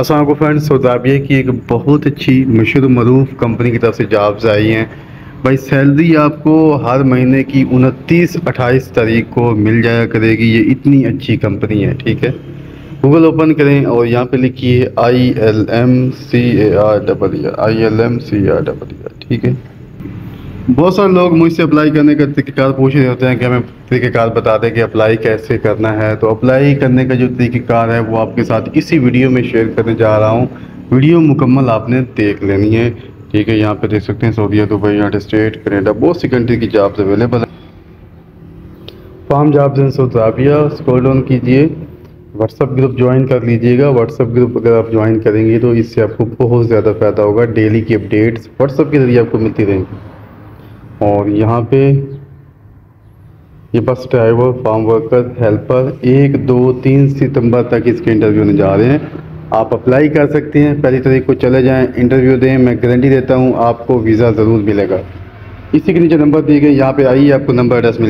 अस्सलाम वालेकुम फ्रेंड्स, सोदाब ये कि एक बहुत अच्छी मशहूर मरूफ कंपनी की तरफ से जॉब्स आई हैं। भाई सैलरी आपको हर महीने की 29-28 तारीख को मिल जाया करेगी। ये इतनी अच्छी कंपनी है, ठीक है। गूगल ओपन करें और यहाँ पे लिखिए ILMCARW, ठीक है। बहुत सारे लोग मुझसे अप्लाई करने का तरीक़ेकार पूछ रहे होते हैं कि हमें तरीक़ेकार बता दें कि अप्लाई कैसे करना है। तो अप्लाई करने का जो तरीक़ेकार है वो आपके साथ इसी वीडियो में शेयर करने जा रहा हूँ। वीडियो मुकम्मल आपने देख लेनी है, ठीक है। यहाँ पे देख सकते हैं Saudi, Dubai, United State, Canada, बहुत सी कंट्री की जॉब्स अवेलेबल है। Farm jobs in Saudi Arabia, scroll down कीजिए, व्हाट्सअप ग्रुप ज्वाइन कर लीजिएगा। व्हाट्सअप ग्रुप अगर आप ज्वाइन करेंगे तो इससे आपको बहुत ज़्यादा फ़ायदा होगा। डेली की अपडेट्स व्हाट्सअप के ज़रिए आपको मिलती रहेंगी। और यहाँ पे ये bus driver, farm worker, helper 1, 2, 3 सितंबर तक इसके इंटरव्यू होने जा रहे हैं। आप अप्लाई कर सकते हैं, पहली तारीख को चले जाएं, इंटरव्यू दें। मैं गारंटी देता हूँ आपको वीज़ा ज़रूर मिलेगा। इसी के नीचे नंबर दिए गए, यहाँ पे आइए, आपको नंबर एड्रेस मिलेगा।